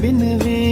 बिन वे